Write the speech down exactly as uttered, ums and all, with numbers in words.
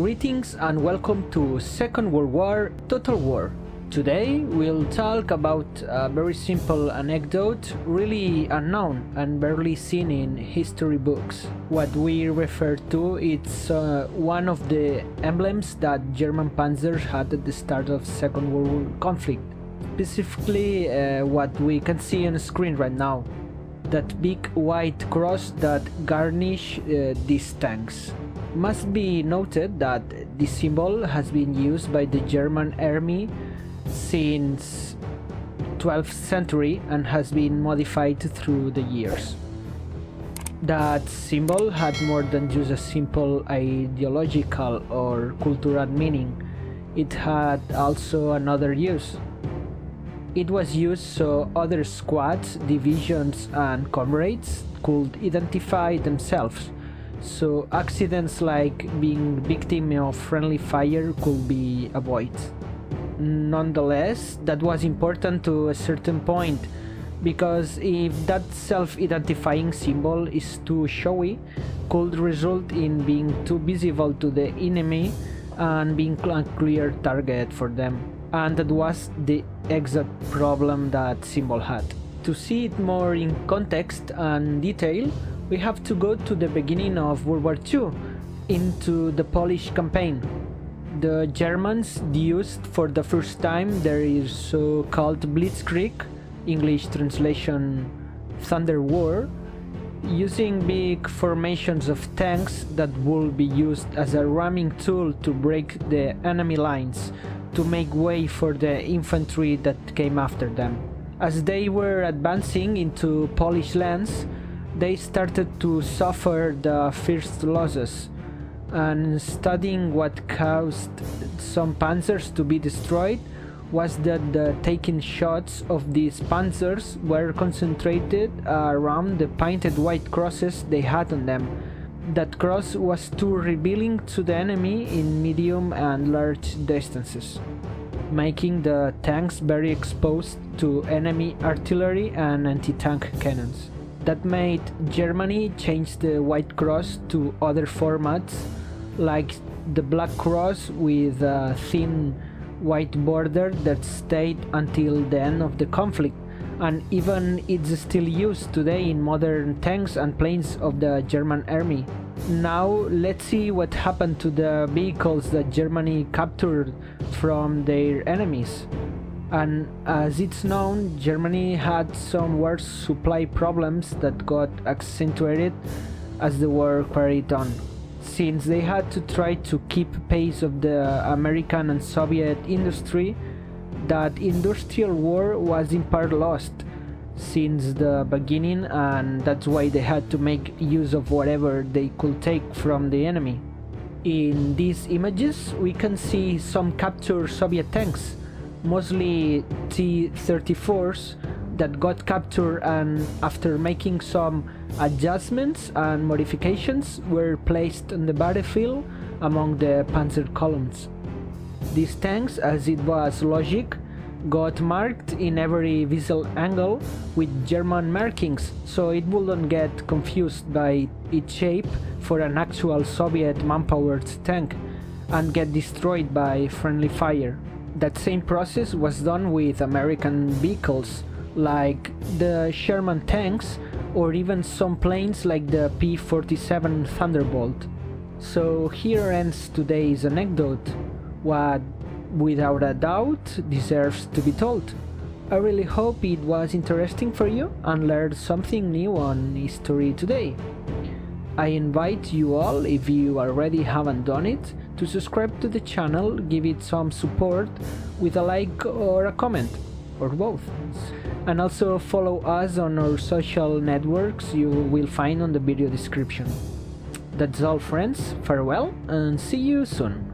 Greetings and welcome to Second World War Total War. Today we'll talk about a very simple anecdote, really unknown and barely seen in history books. What we refer to it's uh, one of the emblems that German panzers had at the start of Second World War conflict. Specifically uh, what we can see on the screen right now. That big white cross that garnish uh, these tanks. Must be noted that this symbol has been used by the German army since twelfth century and has been modified through the years. That symbol had more than just a simple ideological or cultural meaning, it had also another use. It was used so other squads, divisions and comrades could identify themselves, so accidents like being victim of friendly fire could be avoided. Nonetheless, that was important to a certain point, because if that self-identifying symbol is too showy, could result in being too visible to the enemy and being a clear target for them. And that was the exact problem that symbol had. To see it more in context and detail, we have to go to the beginning of World War Two, into the Polish campaign. The Germans used for the first time their so-called Blitzkrieg, English translation Thunder War, using big formations of tanks that would be used as a ramming tool to break the enemy lines, to make way for the infantry that came after them. As they were advancing into Polish lands, they started to suffer the first losses. And studying what caused some panzers to be destroyed was that the taking shots of these panzers were concentrated around the painted white crosses they had on them. That cross was too revealing to the enemy in medium and large distances, making the tanks very exposed to enemy artillery and anti-tank cannons. That made Germany change the White Cross to other formats, like the Black Cross with a thin white border that stayed until the end of the conflict, and even it's still used today in modern tanks and planes of the German army. Now let's see what happened to the vehicles that Germany captured from their enemies. And as it's known, Germany had some war supply problems that got accentuated as the war carried on, since they had to try to keep pace of the American and Soviet industry. That industrial war was in part lost since the beginning, and that's why they had to make use of whatever they could take from the enemy. In these images we can see some captured Soviet tanks, mostly T thirty-fours, that got captured and, after making some adjustments and modifications, were placed on the battlefield among the panzer columns. These tanks, as it was logic, got marked in every visual angle with German markings, so it wouldn't get confused by its shape for an actual Soviet manpowered tank and get destroyed by friendly fire. That same process was done with American vehicles like the Sherman tanks or even some planes like the P forty-seven Thunderbolt. So here ends today's anecdote, what without a doubt deserves to be told. I really hope it was interesting for you and learned something new on history today. I invite you all, if you already haven't done it, to subscribe to the channel, give it some support with a like or a comment, or both. And also follow us on our social networks you will find on the video description. That's all friends, farewell and see you soon.